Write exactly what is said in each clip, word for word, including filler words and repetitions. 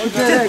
어 अरे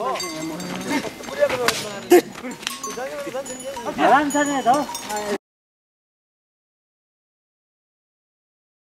어. 우리가 그러는 거. 그 다음에 난 된다. 아, 안 사네 너.